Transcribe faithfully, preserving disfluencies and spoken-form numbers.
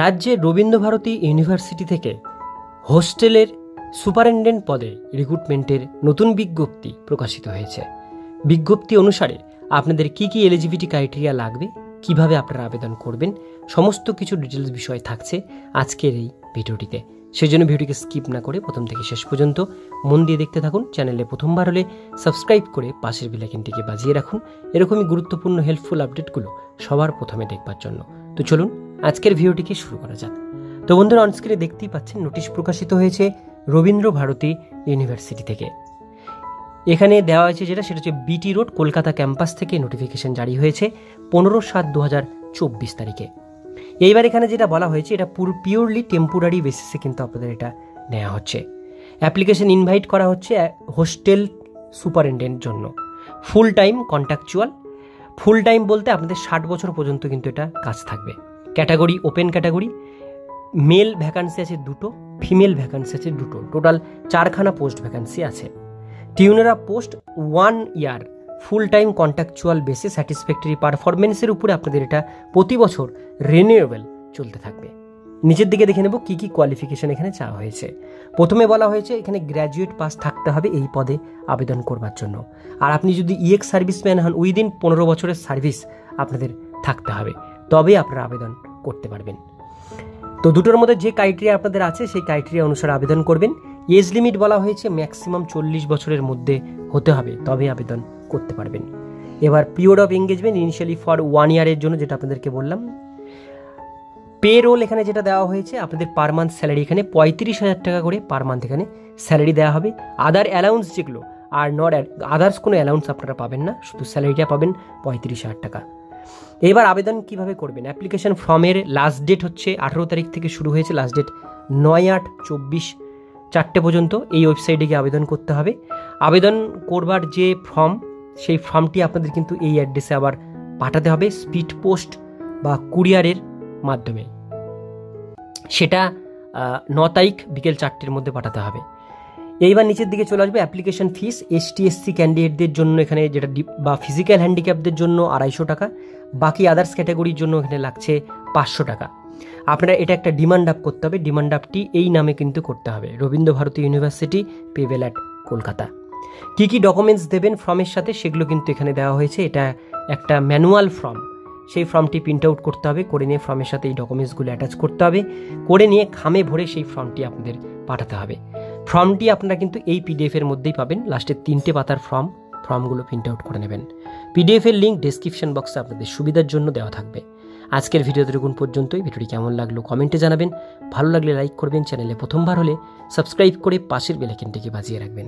রাজ্যের রবীন্দ্রভারতী ইউনিভার্সিটি থেকে হোস্টেলের সুপারিনটেন্ডেন্ট পদে রিক্রুটমেন্টের নতুন বিজ্ঞপ্তি প্রকাশিত হয়েছে। বিজ্ঞপ্তি অনুসারে আপনাদের কি কি এলিজিবিলিটি ক্রাইটেরিয়া লাগবে, কিভাবে আপনারা আবেদন করবেন, সমস্ত কিছু ডিটেলস বিষয় থাকছে আজকের এই ভিডিওটিতে। সেই জন্য ভিডিওটিকে স্কিপ না করে প্রথম থেকে শেষ পর্যন্ত মন দিয়ে দেখতে থাকুন। চ্যানেলে প্রথমবার হলে সাবস্ক্রাইব করে পাশের বেল আইকনটিকে বাজিয়ে রাখুন এরকমই গুরুত্বপূর্ণ হেল্পফুল আপডেটগুলো সবার প্রথমে দেখবার জন্য। তো চলুন আজকের ভিডিওটিকে শুরু করা যাক। তো বন্ধুরা, অনস্ক্রিনে দেখতেই পাচ্ছেন নোটিশ প্রকাশিত হয়েছে রবীন্দ্রভারতী ইউনিভার্সিটি থেকে। এখানে দেওয়া হয়েছে যেটা, সেটা হচ্ছে বিটি রোড কলকাতা ক্যাম্পাস থেকে নোটিফিকেশান জারি হয়েছে পনেরো সাত দু হাজার চব্বিশ তারিখে। এইবার এখানে যেটা বলা হয়েছে এটা পুরো পিওরলি টেম্পোরারি বেসিসে কিন্তু আপনাদের এটা নেওয়া হচ্ছে। অ্যাপ্লিকেশান ইনভাইট করা হচ্ছে হোস্টেল সুপারিনটেন্ডেন্টের জন্য। Full time contractual. Full time বলতে আপনাদের ষাট বছর পর্যন্ত কিন্তু এটা কাজ থাকবে। Category open category. Male vacancy আছে দুটো, ফিমেল ভ্যাকান্সি আছে দুটো, টোটাল চারখানা পোস্ট ভ্যাকান্সি আছে। টিউনারা post one year full time contractual বেসে স্যাটিসফ্যাক্টরি পারফরমেন্সের উপরে আপনাদের এটা প্রতি বছর রিনিউয়েবল চলতে থাকবে। নিচের দিকে দেখে নেব কী কী কোয়ালিফিকেশান এখানে চাওয়া হয়েছে। প্রথমে বলা হয়েছে এখানে গ্র্যাজুয়েট পাস থাকতে হবে এই পদে আবেদন করবার জন্য, আর আপনি যদি ইএক্স সার্ভিসম্যান হন উইদিন পনেরো বছরের সার্ভিস আপনাদের থাকতে হবে, তবেই আপনারা আবেদন করতে পারবেন। তো দুটোর মধ্যে যে ক্রাইটেরিয়া আপনাদের আছে সেই ক্রাইটেরিয়া অনুসারে আবেদন করবেন। এজ লিমিট বলা হয়েছে ম্যাক্সিমাম চল্লিশ বছরের মধ্যে হতে হবে, তবে আবেদন করতে পারবেন। এবার period of engagement initially for one ইয়ারের জন্য, যেটা আপনাদেরকে বললাম। পে রোল এখানে যেটা দেওয়া হয়েছে আপনাদের পার মান্থ স্যালারি এখানে পঁয়ত্রিশ হাজার টাকা করে পার মান্থ এখানে স্যালারি দেওয়া হবে। আদার অ্যালাউন্স যেগুলো আর নট আদার্স কোনো অ্যালাউন্স আপনারা পাবেন না, শুধু স্যালারিটা পাবেন পঁয়ত্রিশ হাজার টাকা। এবার আবেদন কিভাবে করবেন? অ্যাপ্লিকেশান ফর্মের লাস্ট ডেট হচ্ছে আঠেরো তারিখ থেকে শুরু হয়েছে, লাস্ট ডেট নয় আট চব্বিশ চারটে পর্যন্ত। এই ওয়েবসাইটে গিয়ে আবেদন করতে হবে। আবেদন করবার যে ফর্ম সেই ফর্মটি আপনাদের কিন্তু এই অ্যাড্রেসে আবার পাঠাতে হবে স্পিড পোস্ট বা কুরিয়ারের মাধ্যমে। সেটা ন তারিখ বিকেল চারটের মধ্যে পাঠাতে হবে। এইবার নিচের দিকে চলে আসবে অ্যাপ্লিকেশান ফিস। এসটি এসসি ক্যান্ডিডেটদের জন্য এখানে যেটা বা ফিজিক্যাল হ্যান্ডিক্যাপদের জন্য আড়াইশো টাকা, বাকি আদার্স ক্যাটাগরির জন্য এখানে লাগছে পাঁচশো টাকা। আপনারা এটা একটা ডিমান্ড আপ করতে হবে। ডিমান্ড আপটি এই নামে কিন্তু করতে হবে, Rabindra Bharati university payable at Kolkata. কী কী ডকুমেন্টস দেবেন ফর্মের সাথে সেগুলো কিন্তু এখানে দেওয়া হয়েছে। এটা একটা ম্যানুয়াল ফর্ম, সেই ফর্মটি প্রিন্ট আউট করতে হবে, করে নিয়ে ফর্মের সাথে এই ডকুমেন্টসগুলো অ্যাটাচ করতে হবে, করে নিয়ে খামে ভরে সেই ফর্মটি আপনাদের পাঠাতে হবে। ফর্মটি আপনারা কিন্তু এই পিডিএফের মধ্যেই পাবেন, লাস্টের তিনটে পাতার ফর্ম। ফর্মগুলো প্রিন্ট আউট করে নেবেন। পিডিএফের লিঙ্ক ডেসক্রিপশন বক্সে আপনাদের সুবিধার জন্য দেওয়া থাকবে। আজকের ভিডিওতে এরকম পর্যন্তই। ভিডিওটি কেমন লাগলো কমেন্টে জানাবেন, ভালো লাগলে লাইক করবেন, চ্যানেলে প্রথমবার হলে সাবস্ক্রাইব করে পাশের বেল আইকনটিকে বাজিয়ে রাখবেন।